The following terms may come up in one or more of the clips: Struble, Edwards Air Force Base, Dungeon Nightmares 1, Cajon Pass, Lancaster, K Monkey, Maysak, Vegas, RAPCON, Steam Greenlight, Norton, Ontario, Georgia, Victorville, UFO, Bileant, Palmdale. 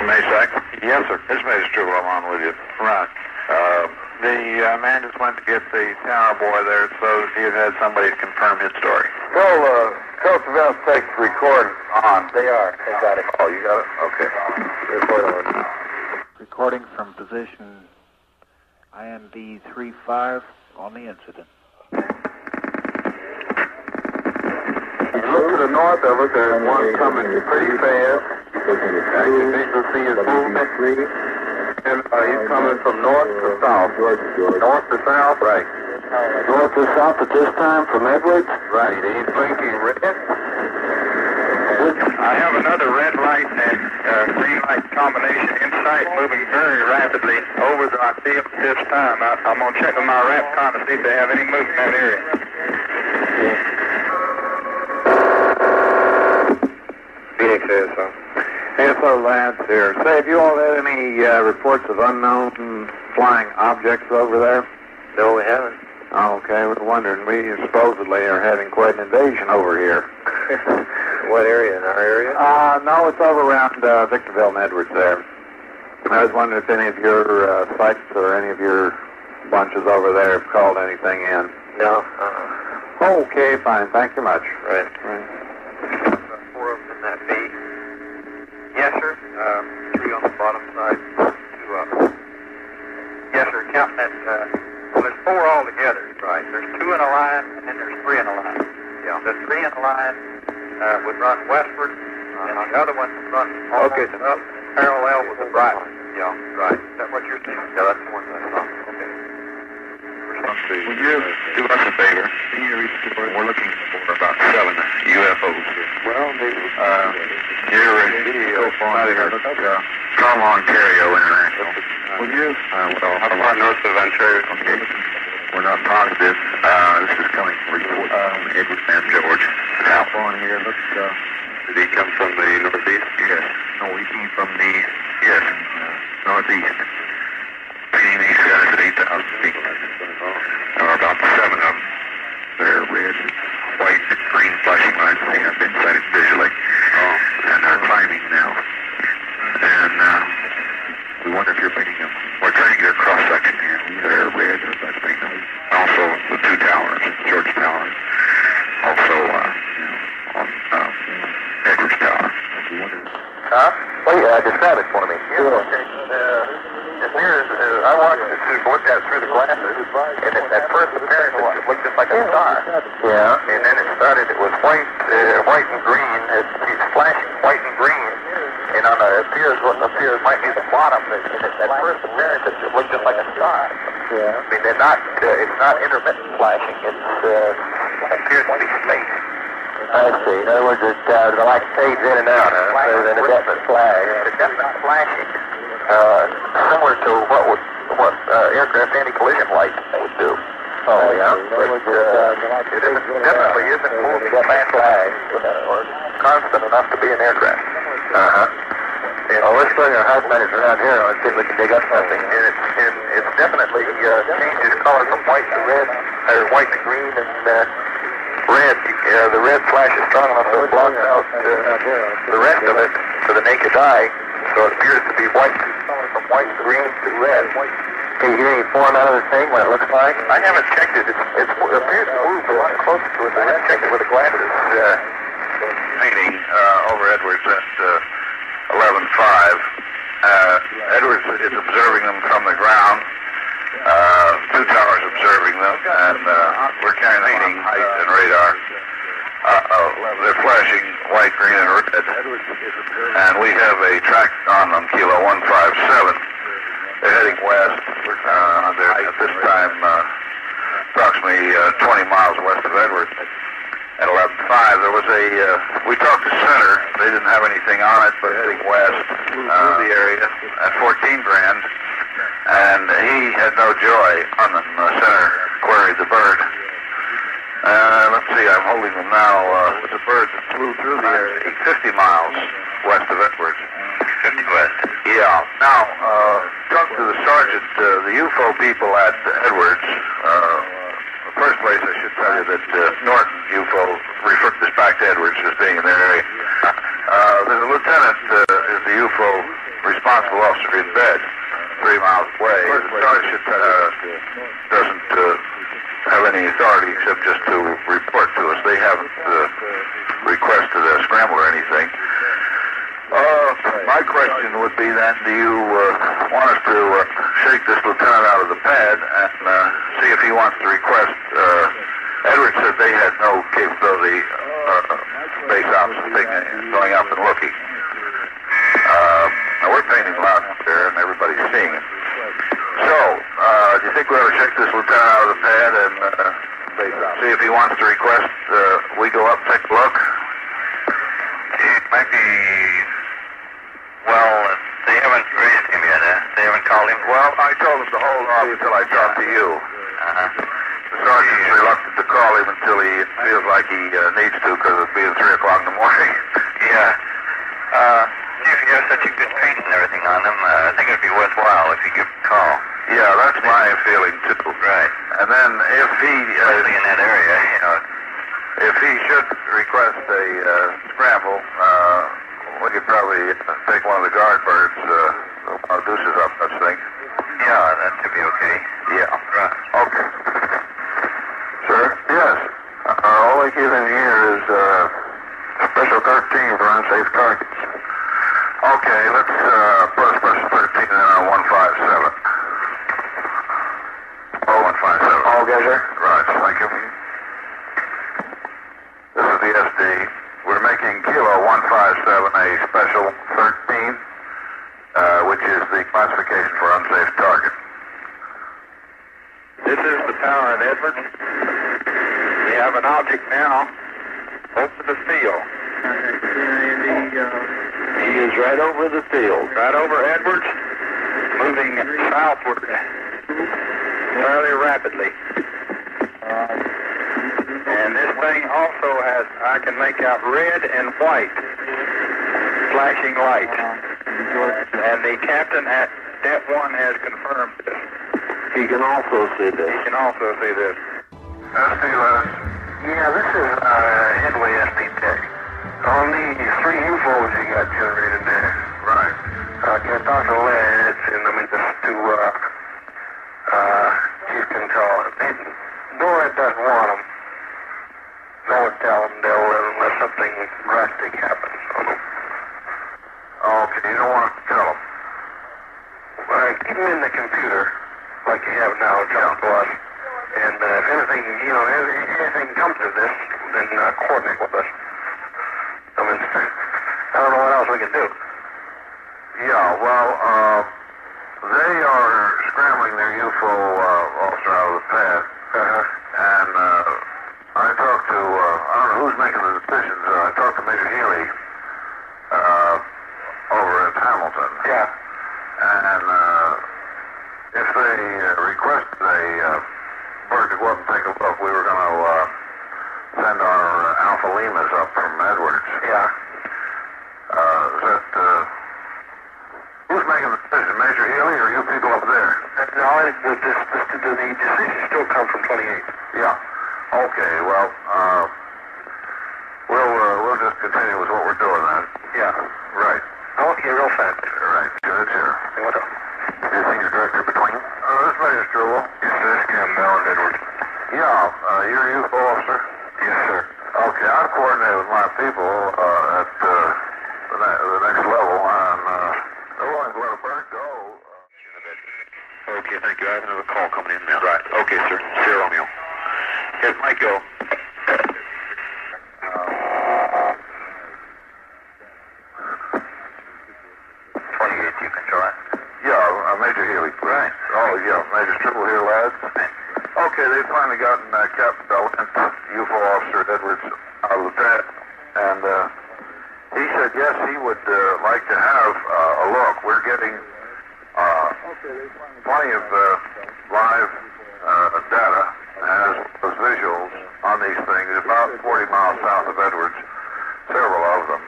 Mr. Maysak? Yes, sir. It's Major Struble. I'm on with you. Right. The man just went to get the tower boy there, so he had somebody confirm his story. Well, Coast Surveillance takes record on. They are. They got it. Oh, you got it? Okay. Report on. Recording from position IMB 35 on the incident. I looked to the north of us, there's one coming pretty fast. I can even see his movement. And he's coming from north to south. North to south, right. North to south at this time from Edwards? Right, he's blinking red. I have another red light and green light combination in sight moving very rapidly over our field at this time. I'm going to check with my RAPCON to see if they have any movement in that area. ASO Labs here. Say, have you all had any reports of unknown flying objects over there? No, we haven't. Oh, okay, we're wondering. We supposedly are having quite an invasion over here. What area? In our area? No, it's over around Victorville and Edwards there. I was wondering if any of your sites or any of your bunches over there have called anything in. No. Uh-uh. Okay, fine. Thank you much. Right. That B. Yes, sir. Three on the bottom side, two up. Yes, sir. Count that. Well, there's four altogether. Right. There's two in a line, and then there's three in a line. Yeah. The three in a line would run westward, and the other one would run up parallel with the right one. Yeah. Right. Is that what you're saying? Yeah, that's the one that's on. Okay. Would you do us a favor? Can you restore? We're looking for about 7 UFOs. Well, maybe. Come on, Ontario International. Would you? Well, how about north of Ontario? Okay. We're not positive. This is coming from Edwards and Georgia. How far in here? Let's go. Did he come from the northeast? Yes. No, he came from the northeast. These guys at 8,000 feet. There are about 7 of them. They're red, white, and green flashing lights. They have been sighted visually. And they're climbing now. And we wonder if you're picking them. We're trying to get a cross section here. They're red. Also, the 2 towers, George Tower. Also, Edwards Tower. Huh? Well, describe it for me. Sure. As near as I watched it, looked at it through the glasses, and at first appearance it looked just like a star. Yeah. And then it started, it was white and green. It's flashing white and green. And on what appears might be the bottom. At first appearance it looked just like a star. Yeah. I mean, they're not, it's not intermittent flashing. It's, it appears to be space. I see. In other words, it like fades in and out, rather than a definite flash. It's a definite flashing. Similar to what aircraft anti-collision lights would do. Oh, yeah. But it definitely isn't moving fast or constant enough to be an aircraft. Uh-huh. And well, let's bring our house managers around here and see if we can dig up something. And it definitely changes color from white to red, or white to green, and red. The red flash is strong enough to block out the rest of it to the naked eye, so it appears to be white. From white to green to red. Can you get any form out of the thing, what it looks like? I haven't checked it. It appears to move a lot closer to us. I haven't checked it with the glasses. Painting over Edwards at 11.5. Edwards is observing them from the ground. 2 towers observing them, and we're carrying them on height and radar. They're flashing white, green, and red, and we have a track on them, Kilo 157. They're heading west. They're at this time approximately 20 miles west of Edwards. At 11.5, there was a, we talked to Center. They didn't have anything on it, but heading west through the area at 14 grand, and he had no joy on them. Center queried the bird. Let's see, I'm holding them now. It's a bird that flew through the area 50 miles west of Edwards. 50 west? Yeah. Now, talk to the sergeant, the UFO people at Edwards. The first place I should tell you that Norton UFO referred this back to Edwards as being in their area. There's a lieutenant is the UFO responsible officer in bed 3 miles away. The sergeant doesn't have any authority except just to report to us. They haven't requested a scramble or anything. My question would be then, do you want us to shake this lieutenant out of the pad and see if he wants to request... Edwards said they had no capability base ops going up and looking. Now we're painting loud there and everybody's seeing it. So, do you think we ought to check this lieutenant out of the pad and see if he wants to request we go up, take a look? It might be... Well, they haven't raised him yet, huh? They haven't called him? Well, I told them to hold off until I talked to you. The sergeant's reluctant to call him until he feels like he needs to, because it'll be at 3 o'clock in the morning. Yeah. Chief, you have such a good paint and everything on him, I think it'd be worthwhile if you give him a call. Yeah, that's my feeling, too. Right. And then if he... Especially in that area, you know. If he should request a scramble, we could probably take one of the guard birds, our deuces up, that thing. Yeah, that should be okay. Yeah. Right. Okay. Sir? Yes. All they give in here is Special 13 for unsafe targets. Okay, let's put Special 13 on 157. Oh, 157. All good, sir. Right, thank you. This is the SD. We're making Kilo 157 a Special 13, which is the classification for unsafe target. This is the tower at Edwards. We have an object now. Over the field. He is right over the field. Right over Edwards, moving southward fairly rapidly. And this thing also has, I can make out red and white flashing lights. And the captain at Step 1 has confirmed this. He can also see this. He can also see this. SD Lewis. Yeah, this is Headway SD Tech. On the 3 UFOs you got generated there. Right. Can I talk to the lads and I mean just to Chief Control? They Norton doesn't want them. No one tell them they'll live unless something drastic happens on them. Okay, you don't want to tell them. Keep them in the computer. Like you have now, John, to us. And if anything, you know, anything comes of this, then coordinate with us. I mean, I don't know what else we can do. Yeah, well, they are scrambling their UFO officer out of the pad. And I talked to, I don't know who's making the decisions. I talked to Major Healy over at Hamilton. Yeah. And, if they requested a bird to go up and take a look, we were going to send our Alpha Limas up from Edwards. Yeah. Who's making the decision, Major Healy or you people up there? No, the decisions still come from 28. Yeah. Okay, well, we'll just continue with what we're doing then. Yeah. Right. Okay, real fast. Right. Good, sir. Hey, what up? Anything to director between? This is Mr. Will. Yes, sir. This is Captain Bileant, Edwards. Yeah, you're a UFO officer? Yes, sir. Okay, I've coordinated with my people at the next level, and they're willing to let a bird go. Okay, thank you. I have another call coming in now. Right. Okay, sir. Sir Romeo. Here's Mike Go. Gotten Captain Bileant, UFO officer at Edwards, out of the pad, and he said yes, he would like to have a look. We're getting plenty of live data as visuals on these things, about 40 miles south of Edwards, several of them,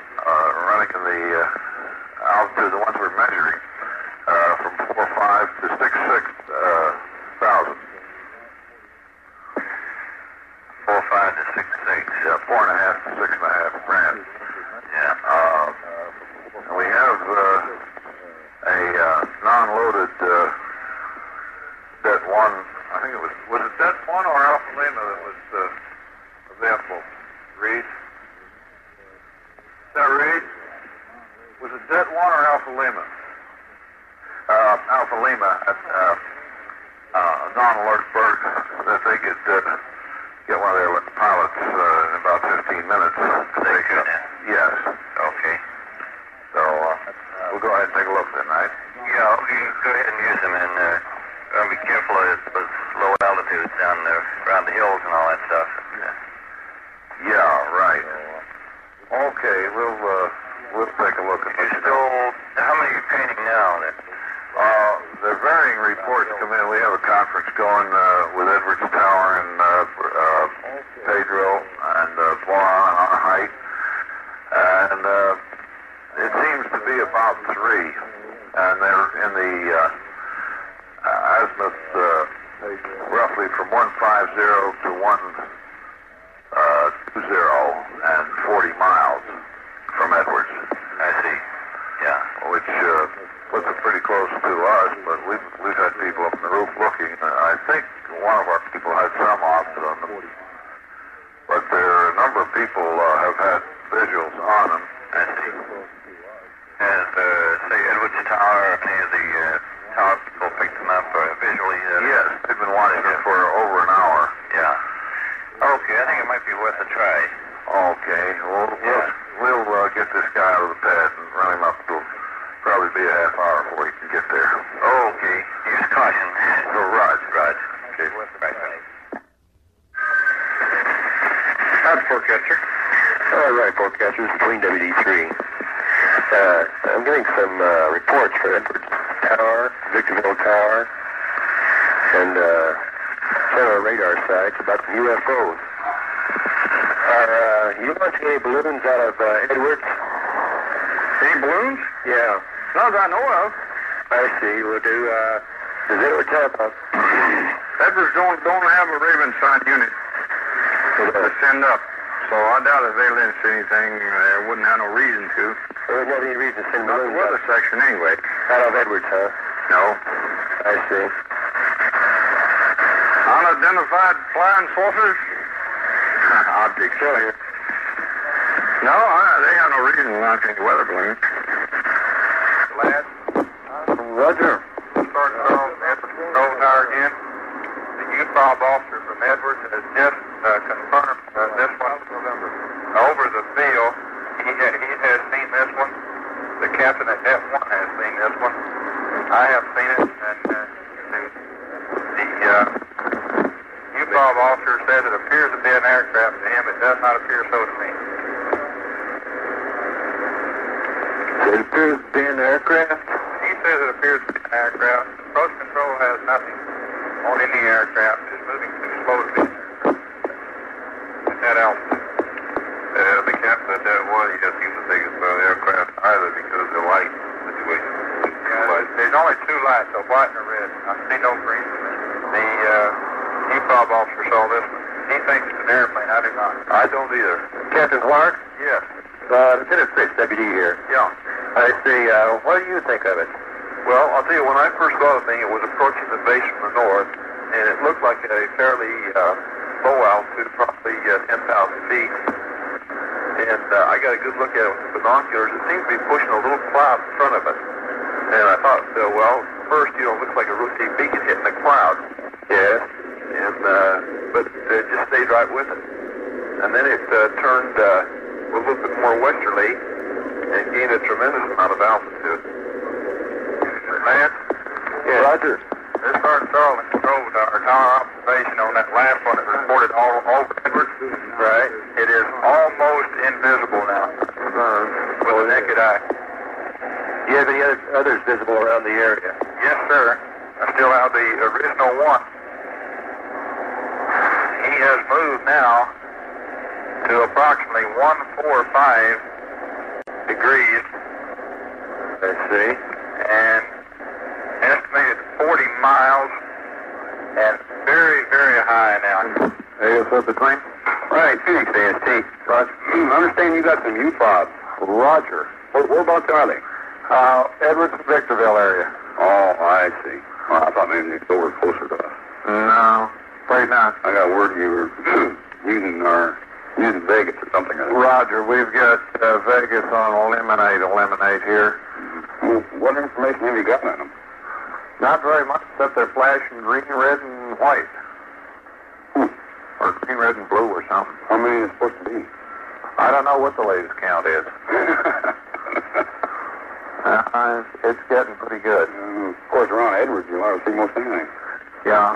running in the altitude, the ones we're measuring, from 4.5 to 6,600. 4.5 to 6.6. Yeah, 4.5 to 6.5 grand. Yeah. We have a Was it Jet 1 or Alpha Lima? Alpha Lima, non-alert bird, that they could get one of their pilots in about 15 minutes. They could? Yes. Okay. So we'll go ahead and take a look tonight. Yeah, okay. Go ahead and use them, and be careful of low altitudes down there, around the hills and all that stuff. Yeah, right. Okay, we'll take a look at this. How many are painting now? The varying reports come in. We have a conference going with Edwards Tower and Pedro and Bois on a height, and it seems to be about 3, and they're in the azimuth roughly from 150 to 120 and 40 miles from Edwards. I see. Yeah, which. Puts it pretty close to us, but we've had people up on the roof looking. I think one of our people had some off on them, but there are a number of people have had visuals on them. And say Edwards Tower, any of the tower people picked them up visually? Yes, they've been watching them for over an hour. Yeah. Okay, I think it might be worth a try. Okay, well, we'll get this guy out of the pad and run him up to him. Probably be a half hour before you can get there. Oh, okay. Use caution. So, Raj. Okay. Right. That's Forecatcher. All right, Forecatcher. It's Between WD3. I'm getting some reports from Edwards Tower, Victorville Tower, and several radar sites about some UFOs. Are you launching any balloons out of Edwards? Any balloons? Yeah. None that I know of. I see. We'll do, does Edwards have a... Edwards don't have a Raven side unit to send up. So I doubt if they lynch anything. They wouldn't have no reason to. There wouldn't have any reason to send balloons up. The weather section anyway. Out of Edwards, huh? No. I see. Unidentified flying saucers? Objects. Sure. Here. No, they have no reason to launch any weather balloons. Lad? Roger. Start on Edwards Gold Tower again. The U-Bob officer from Edwards has just confirmed this one. Over the field, he has seen this one. The captain at F1 has seen this one. I have seen it, and the U-Bob officer says it appears to be an aircraft to him. It does not appear so to me. It appears to be an aircraft? He says it appears to be an aircraft. Approach control has nothing on any aircraft. It's moving too slow to be an aircraft. At that altitude. The captain at that one, he doesn't seem to think it's an aircraft either because of the light situation. There's only 2 lights, a white and a red. I see no green. The UPOB officer saw this one. He thinks it's an airplane. I do not. I don't either. Captain Clark? Yes. Lieutenant Fitz, deputy here. Yeah. I see. What do you think of it? Well, I'll tell you, when I first saw the thing, it was approaching the base from the north, and it looked like a fairly low altitude, probably 10,000 feet. And I got a good look at it with the binoculars. It seemed to be pushing a little cloud in front of us. And I thought, well, first, it looks like a routine beacon hitting a cloud. Yes. And, but it just stayed right with it. And then it turned a little bit more westerly, and gained a tremendous amount of altitude. Lance? Yes. Roger. This is our Charlie Control Tower observation on that last one that reported all over Edwards. Right. It is almost invisible now. With the naked eye. Do you have any others visible around the area? Yes, sir. I still have the original one. He has moved now to approximately 145 degrees. I see. And estimated 40 miles and very, very high now. Hey, what's up, the claim? Right, Phoenix AST. Roger. I understand you got some UFOBs. Roger. Whereabouts are they? Edwards and Victorville area. Oh, I see. Well, I thought maybe they were closer to us. No, afraid not. I got word you were using our He's in Vegas or something. Roger, we've got Vegas on eliminate here. What information have you got on them? Not very much, except they're flashing green, red, and white. Or green, red, and blue or something. How many is it supposed to be? I don't know what the latest count is. It's getting pretty good. Of course, around Edwards, you'll have to see most anything. Yeah.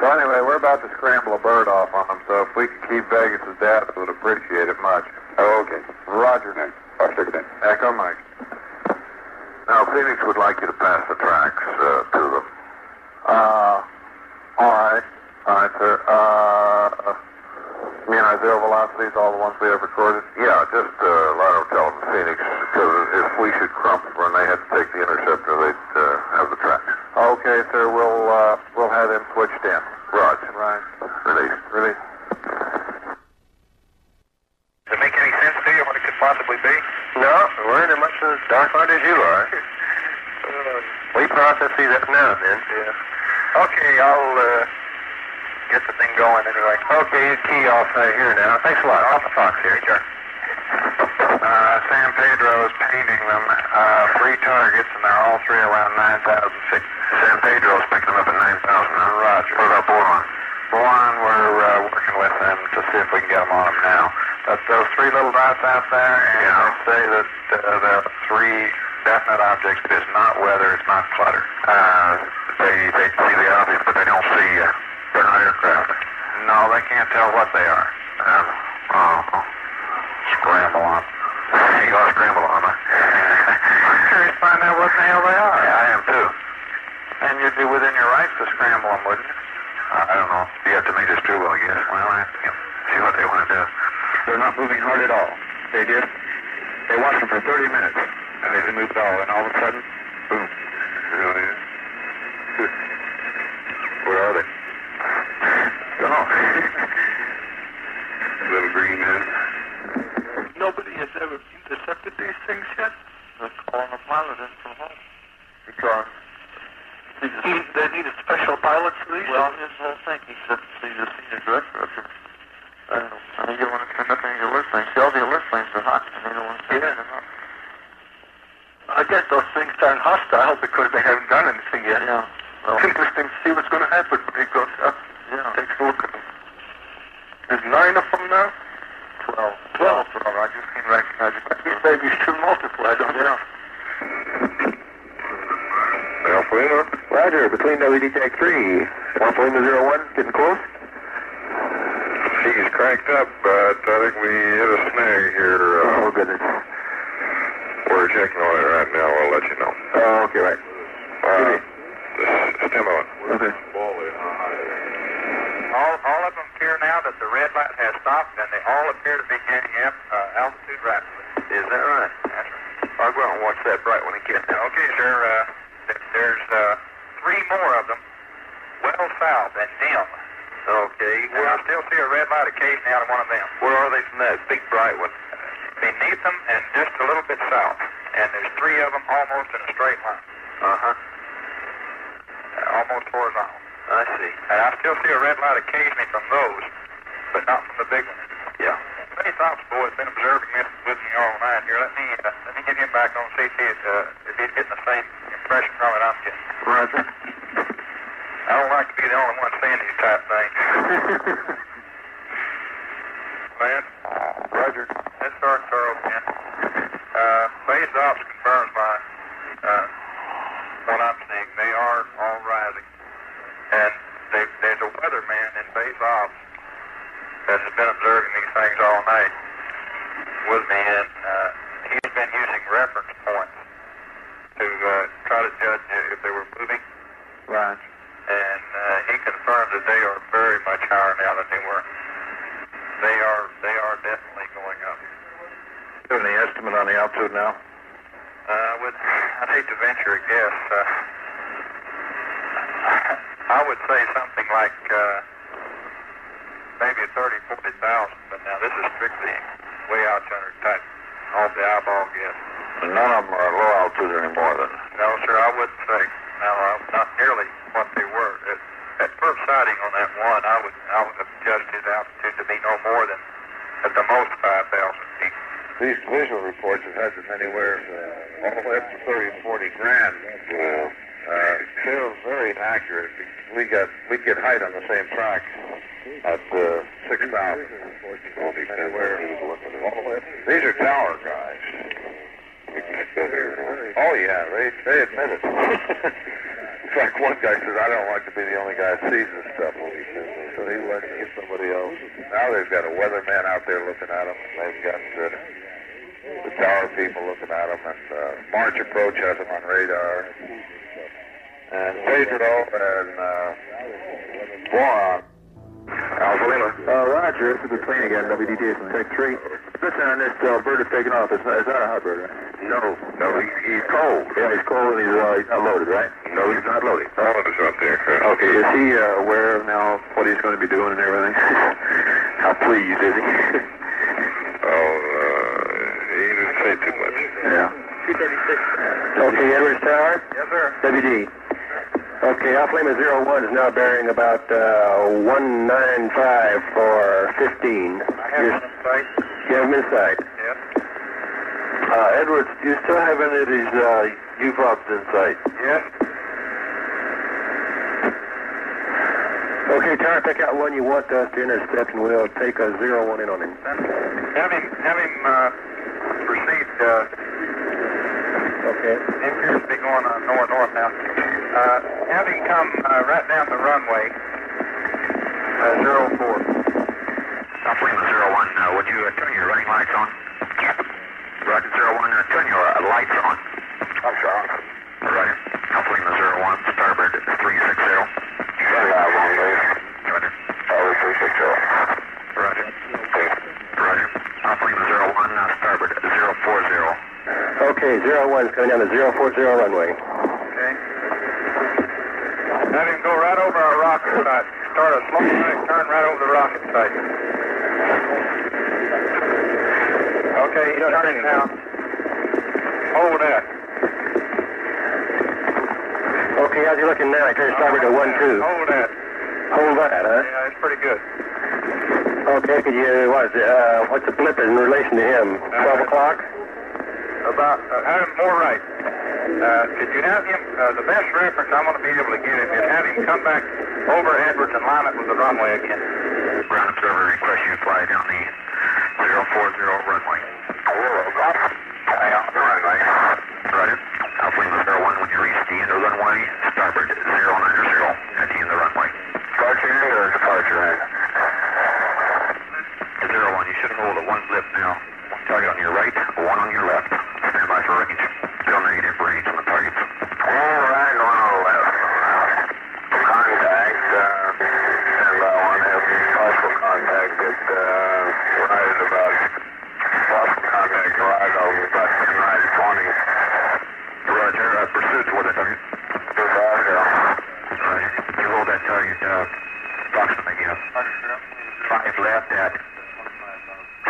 So anyway, we're about to scramble a bird off on them, so if we could keep Vegas' data, we'd appreciate it much. Oh, okay. Roger. I'll stick it in. Echo Mike. Now, Phoenix would like you to pass the tracks to them. All right, sir. Immunize air velocities, all the ones we have recorded? Yeah, just let them tell them Phoenix, because if we should crump when they had to take the interceptor, they'd have the tracks. Okay, sir, we'll have them switched in. Roger. Right. Release. Does it make any sense to you what it could possibly be? No, we're in as much as dark-eyed as you are. We process these up now and then. Yeah. Okay, I'll get the thing going anyway. Okay, you key off here now. Thanks a lot. Off the Fox here. Sure. San Pedro is painting them three targets, and they're all three around 9,000 feet. San Pedro's picking them up at 9,000. Roger. What about Boron? Boron, we're working with them to see if we can get them on them now. That's those three little dots out there, and I'd say that there are three definite objects. It's not weather, it's not clutter. They see the obvious, but they don't see, they're not aircraft. No, they can't tell what they are. Scramble on. You gotta scramble on, huh? I'm curious to find out what the hell they are. Yeah, I am too. And you'd be within your rights to scramble them, wouldn't you? I don't know. You have to make this true, I guess. Well, I have to see what they want to do. They're not moving hard at all. They watched them for 30 minutes, and they didn't move at all, and all of a sudden, boom. Really? Where are they? Don't know. Little green man. Nobody has ever intercepted these things yet. That's all the pilot in from home. Because they need a special pilot for these? Well, his whole thing, he said he's a senior director up here. I mean, you don't want to turn up any of your lift lanes. All the lift lanes are hot, and they don't want to turn them up. I guess those things aren't hostile because they haven't done anything yet. Yeah. Well, it's interesting to see what's going to happen when he goes up. Yeah. Takes a look at them. There's 9 of them now? 12. I just can't recognize it. These babies should multiply, don't they? Yeah. Alpha, Roger, between WD Tech 3. Alpha Lima 01, getting close? She's cranked up, but I think we hit a snag here. Oh, goodness. We're checking on it right now. I'll let you know. Oh, okay, right. Stem on. Okay. All of them appear now that the red light has stopped, and they all appear to be getting up altitude rapidly. Is that right? That's right. I'll go out and watch that bright when it gets down. Okay, sir. There's 3 more of them, well south and dim. Okay. And I still see a red light occasionally out of one of them. Where are they from that big bright one? Beneath them and just a little bit south. And there's 3 of them almost in a straight line. Almost horizontal. I see. And I still see a red light occasionally from those, but not from the big one. Yeah. Space Ops Boy has been observing this with me all night here. Let me get him back on CT if he's getting the same impression from it I'm getting. Roger. I don't like to be the only one saying these type things. Lance? Roger. That's our thorough, man. Base Ops confirms my what I'm seeing. They are all rising. And there's a weatherman in Base Ops that has been observing these things all night with me, and he's been using reference points to try to judge if they were moving. Right. And he confirmed that they are very much higher now than they were. They are definitely going up. Do you have any estimate on the altitude now? I'd hate to venture a guess. I would say something like maybe 30,000, 40,000, but now this is strictly way out yonder type, off the eyeball guess. But none of them are low altitude anymore then? No, sir, I wouldn't say. No, not nearly what they were at first sighting on that one, I would have judged his altitude to be no more than, at the most, 5,000 feet. These visual reports have had them anywhere all the way up to 30, 40 grand. Wow. Still very accurate. We get height on the same track at 6,000. These are tower guys. Oh yeah, they admit it. In fact, one guy says, "I don't like to be the only guy that sees this stuff," so he went to get somebody else. Now they've got a weatherman out there looking at them. They've got the tower people looking at them, and March Approach has them on radar. And Pedro and Juan. Alpha Lima. Roger, this is the plane again, WDTS Tech 3. Listen on this, bird is taking off. It's not a hot bird, right? No, he's cold. Yeah, he's cold and he's not loaded, right? No, he's not loaded. All of us up there. Okay, is he aware of now what he's going to be doing and everything? How pleased is he? He didn't say too much. Yeah. 236. Okay, Edwards Tower? Yes, sir. WD. Okay, Alpha Lima 01 is now bearing about 195 for 15. I have him in sight. You have him in sight? Yes. Edwards, do you still have any of these UFOPs in sight? Yes. Okay, Tower, pick out one you want us to intercept, and we'll take a 01 in on him. Have him proceed. Okay. He appears to be going north now. Have him come right down the runway, 04. Alpha Lima 01, would you turn your running lights on? Roger, 01, turn your lights on. I'm sorry. Roger, Alpha Lima 01, starboard 360. Roger. Starboard 360. Roger. Okay. Roger, Alpha Lima 01, starboard 040. Okay, 01's coming down the 040 runway. Have him go right over our rocket site. Start a slow bank, turn right over the rocket site. Okay, he's turning now. Hold that. Okay, how's he looking now? He turns starboard to 1-2. Hold that. Hold that, huh? Yeah, it's pretty good. Okay, could you what's the blip in relation to him? 12 o'clock? About have him more right. Could you have him, the best reference I'm going to be able to give him is have him come back over Edwards and line up with the runway again. Ground observer request you fly down the 040 runway. Runway. Roger. Alpha Lima 01, when you reach the end of the runway, starboard 090 at the end of the runway. Departure in or departure in? 01, you should hold at one blip now. One target on your right, one on your left. Stand by for wreckage. Negative range on the target. All right, on the left. Contact, stand by one, have possible contact at, right at about, possible contact right over about 10 right at 20. Roger, pursuit toward the target. Roger, you hold that target, approximately, 5 left at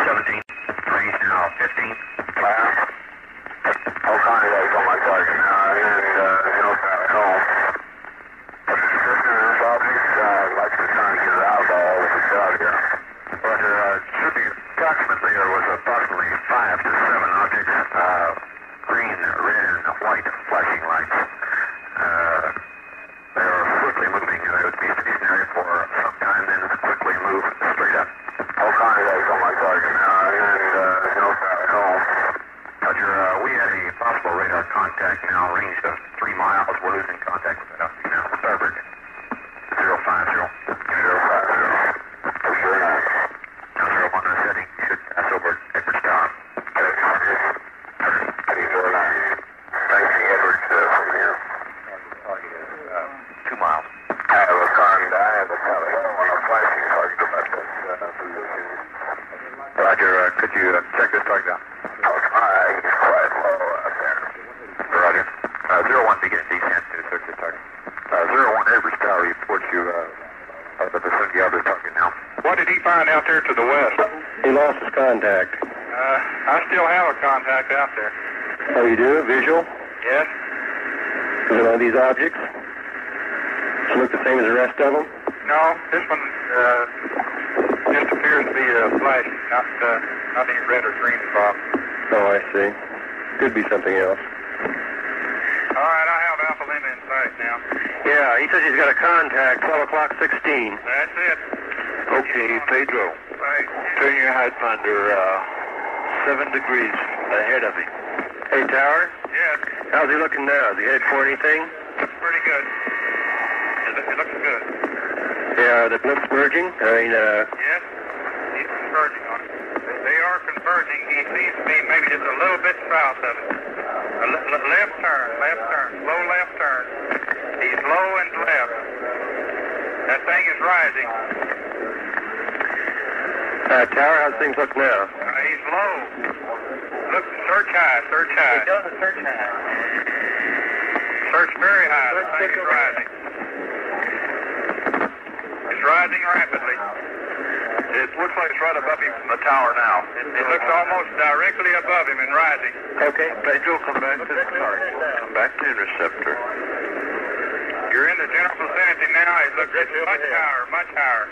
17, range now 15. Contact on my target now, and no time at home. Assistant in this object, I'd like to return to the eyeball with the shot here. Roger, should be approximately, there was approximately 5 to 7 objects, green, red, and white flashing lights. They are quickly moving, they would be stationary for some time, then quickly move straight up. All contact on my target now, and no time at home. Roger, we had a possible radar contact now, range of 3 miles. We're losing contact with that object now. Starboard 050. 050. For sure not. Now 01 on setting should pass over Edwards Tower. Okay, Roger. Roger. 09. Thanks to Edwards from here. Target is 2 miles. I have a contact on a flashing target about this position. Roger, could you check this target out? Begin descent to search the target. 01 Edwards Tower reports you the vicinity of the target now. What did he find out there to the west? He lost his contact. I still have a contact out there. Oh, you do? Visual? Yes. Is it one of these objects? Does it look the same as the rest of them? No, this one just appears to be flash, not any red or green involved. Oh, I see. Could be something else. All right, I have Alpha Lima in sight now. Yeah, he says he's got a contact, 12 o'clock 16. That's it. Okay, Pedro. Right. Turn your high finder 7 degrees ahead of him. Hey, Tower? Yes. How's he looking now? Is he headed for anything? Looks pretty good. It looks good. Yeah, the blips merging? Yes, he's converging on it. They are converging. He seems to be maybe just a little bit south of it. Left turn, slow left turn. He's low and left. That thing is rising. Tower, how's things look now? He's low. Look, search high. It does search high. Search very high. The thing is rising. It's rising rapidly. It looks like it's right above him from the tower now. It looks almost directly above him and rising. Okay, Pedro, come back to interceptor. You're in the general vicinity now. It looks much higher.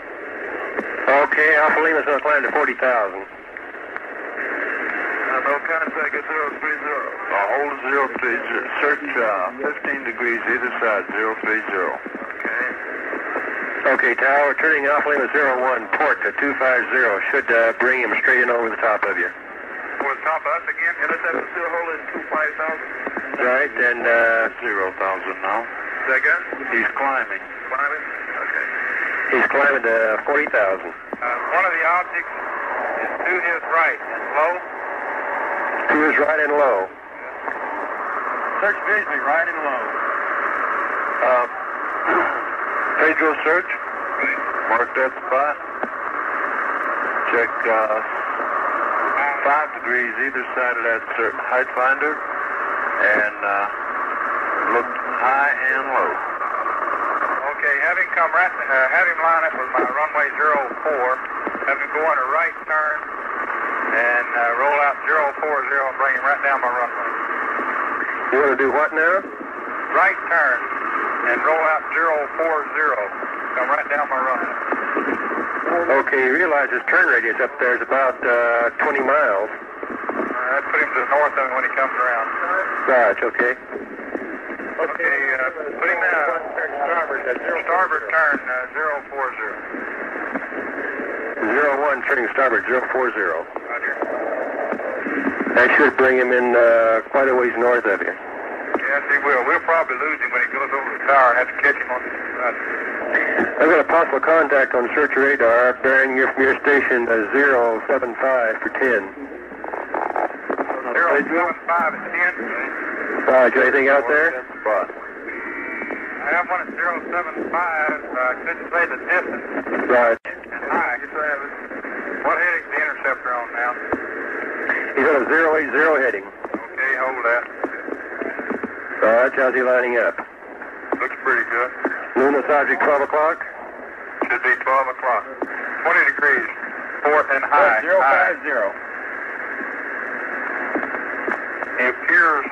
Okay, Alpha Lima's going to climb to 40,000. No contact at 030. Hold 030. Search 15 degrees either side, 030. Okay. Okay, Tower, turning Alpha Lima 01, port to 250. Should bring him straight in over the top of you. Over the top of us again? Intercept still holding 25,000. Right, and 0,000 now. Second? He's climbing. Climbing? Okay. He's climbing to 40,000. One of the objects is to his right and low. To his right and low. Search visually, right and low. Pedro, search. Mark that spot. Check 5 degrees either side of that height finder, and look high and low. Okay, have him come right, have him line up with my runway 04, have him go on a right turn, and roll out 040 and bring him right down my runway. You want to do what now? Right turn, and roll out 040, come right down my runway. Okay, you realize his turn radius up there is about 20 miles. I'd put him to the north of him when he comes around. Right, okay. Okay, put him down. Starboard turn 040. 01 turning starboard 040. Roger. That should bring him in quite a ways north of you. Yes, he will. We'll probably lose him when he goes over the tower and have to catch him on the side. I've got a possible contact on search radar bearing your station 075 for 10. 075 at 10. Is there anything out there? I have one at 075. I couldn't say the distance. Right. And high. What heading is the interceptor on now? He's on a 080 heading. Okay, hold that. All right, how's he lining up? Looks pretty good. Luminous object 12 o'clock? Should be 12 o'clock. 20 degrees. Port and high. 050. He appears...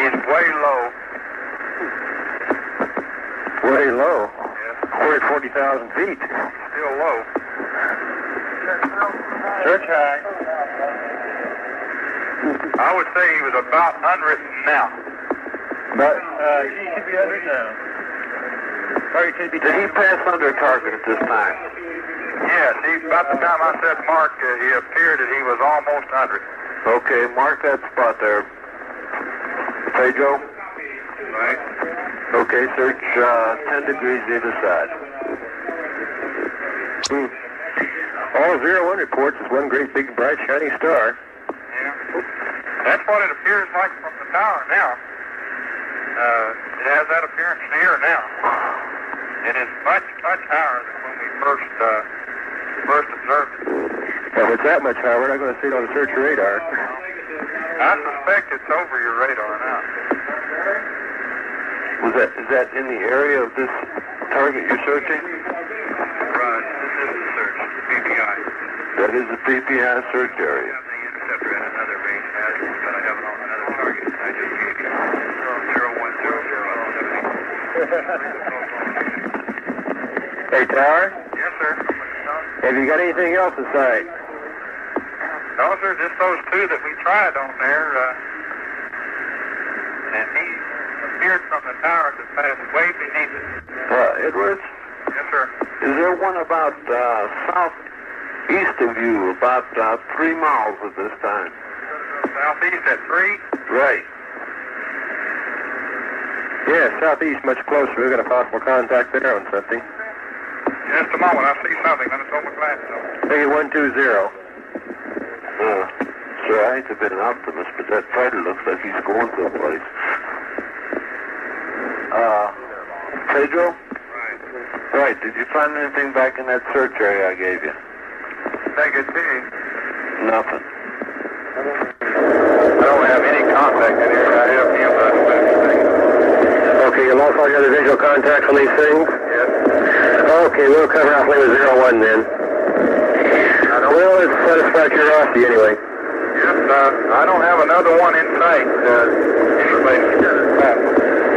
he's way low. Way low? Yes. We're at 40,000 feet. Still low. Search high. I would say he was about unwritten now. But he should be under now. Did he pass under target at this time? Yes. About the time I said mark, he appeared that he was almost under it. Okay, mark that spot there. Pedro? Right. Okay, search 10 degrees either side. All 01 reports is one great big bright shiny star. Yeah. That's what it appears like from the tower now. It has that appearance here now. It is much, much higher than when we first observed it. If it's that much higher, we're not going to see it on the search radar. I suspect it's over your radar now. Is that in the area of this target you're searching? Right, this is the search, the PPI. That is the PPI search area. I have the interceptor at another range, but I have it on another target. I just gave you 0100 on everything. Flower? Yes, sir. Have you got anything else in sight? No, sir, just those two that we tried on there. And he appeared from the tower to passed way beneath it. Edwards? Yes, sir. Is there one about southeast of you, about 3 miles at this time? Southeast at 3? Right. Yeah, southeast, much closer. We've got a possible contact there on something. Just a moment, I see something. Let me throw my glasses on. Take it 120. Sure, I hate to be an optimist, but that fighter looks like he's going someplace. Pedro? Right, did you find anything back in that search area I gave you? Negative. Nothing. I don't have any contact in here. I have the okay, you lost all your other visual contacts on these things? Yes. Okay, we'll cover off limit 01 then. Well, it's satisfactory anyway. Yes, I don't have another one in sight. Anybody's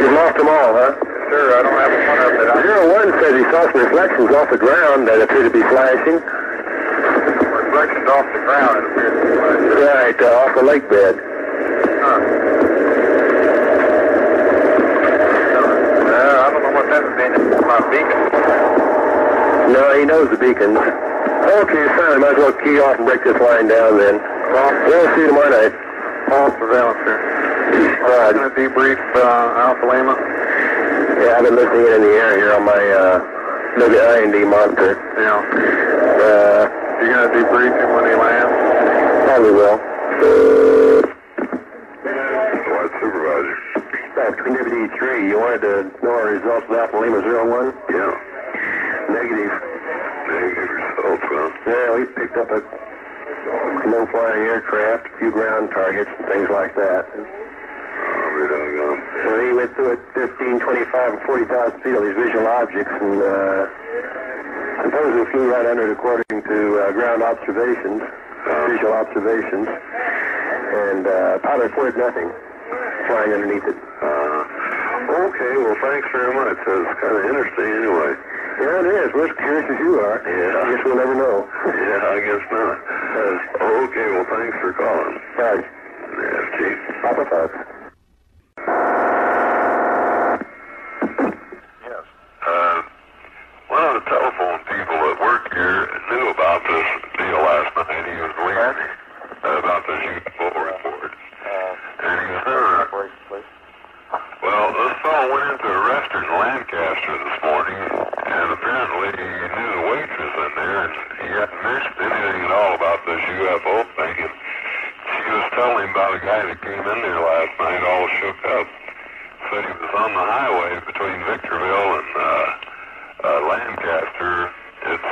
you've lost them all, huh? Yes, sir, I don't have one up that I... 01 says he saw some reflections off the ground that appear to be flashing. Reflections off the ground that appear to be flashing. Right, off the lake bed. My beacon. No, he knows the beacons. Okay, fine. Might as well key off and break this line down then. We'll see you tomorrow night. All surveillance, sir. I'm going to debrief Alpha Lima. Yeah, I've been listening in the air here on my WIND monitor. Yeah. You're going to debrief him when he lands? Probably will. Flight supervisor. Negative 3, you wanted to know our results of Alpha Lima 01? Yeah. Negative. Negative results, huh? Yeah, we picked up a no-flying aircraft, a few ground targets, and things like that. So he went through at 15, 25, and 40,000 feet on these visual objects, and supposedly flew right under it according to ground observations, visual observations, and pilot reported nothing flying underneath it. Okay, well, thanks very much. That's kind of interesting anyway. Yeah, it is. We're as curious as you are. Yeah. I guess we'll never know. Yeah, I guess not. Okay, well, thanks for calling. Thanks. Yes, Chief. Papa Fox. Yes. One of the telephone people that worked here knew about this deal last night. He was leaving about this UFO report. And he was there. Well, this fellow went into a restaurant in Lancaster this morning, and apparently he knew the waitress in there, and he hadn't mentioned anything at all about this UFO thing. And she was telling him about a guy that came in there last night, all shook up, said he was on the highway between Victorville and Lancaster. It's,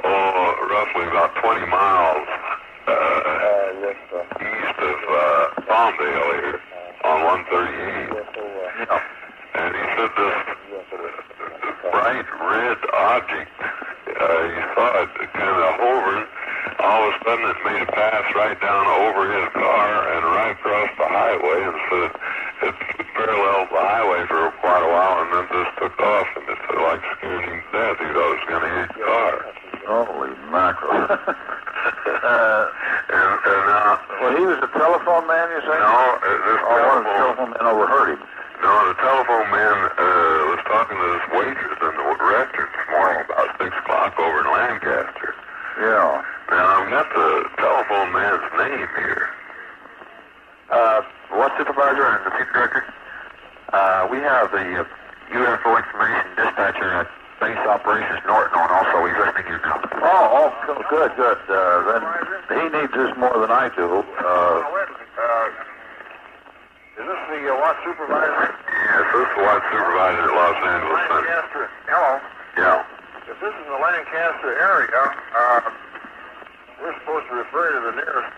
roughly about 20 miles east of Palmdale here. On 138. And he said this bright red object, he saw it kind of hovering. All of a sudden it made a pass right down over his car and right across the highway, and said it paralleled the highway for quite a while and then just took off, and it said, like, scared him to death. He thought it was going to hit the car. Holy mackerel. Well, he was a telephone man, you say? No, telephone man overheard him. No, the telephone man was talking to this waitress in the restaurant this morning about 6 o'clock over in Lancaster. Yeah. Now, I've got the telephone man's name here. What supervisor and the chief director? We have the UFO information dispatcher at Base Operations Norton on also. He's listening to you now. Oh, good, good. Then he needs this more than I do. Is this the watch supervisor? Yes, this is the watch supervisor at Los Angeles Center. Lancaster. Hello. Yeah. If this is the Lancaster area, we're supposed to refer to the nearest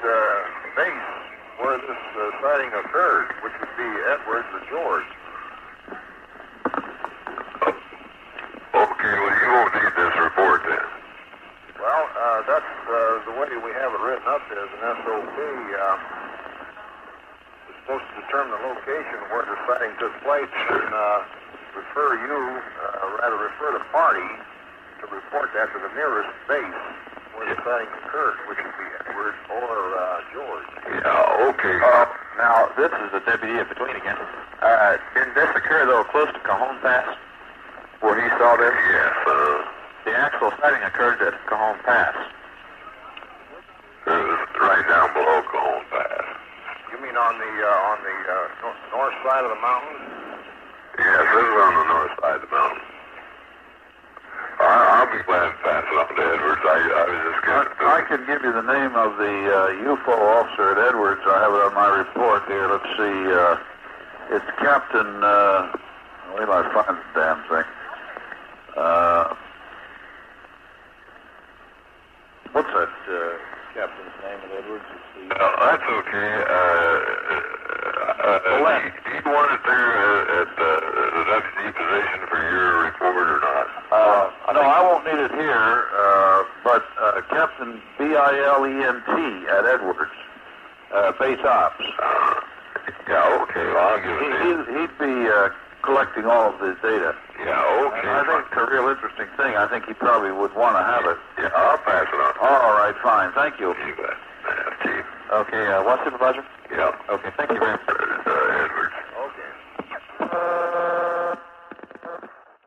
base where this sighting occurred, which would be Edwards or Georgia. Okay, well, you won't need this report then. Well, that's the way we have it written up as an SOP. Supposed to determine the location where the sighting took place and refer to party to report that to the nearest base where the sighting occurred, which would be Edwards or Georgia. Yeah, okay. Now, this is the deputy in between again. Didn't this occur, though, close to Cajon Pass, where he saw this? Yes, the actual sighting occurred at Cajon Pass. It was right down below Cajon Pass. You mean on the north side of the mountain? Yes, this is on the north side of the mountain. I'll be glad to pass it up to Edwards. I was just getting to I can give you the name of the UFO officer at Edwards. I have it on my report here. Let's see. It's Captain... wait till I find the damn thing. What's that captain's name at Edwards? That's okay. Do you want it there at the deputy position for your report or not? No, I won't need it here, but Captain Bileant at Edwards, base ops. Yeah, okay, well, I'll give it to you. He'd be collecting all of the data. Yeah, okay. And I think it's a real interesting thing. I think he probably would want to have it. Yeah, I'll pass it on. All right, fine. Thank you. You bet. Chief. Okay, what's Supervisor? Yeah. Okay, thank you very much.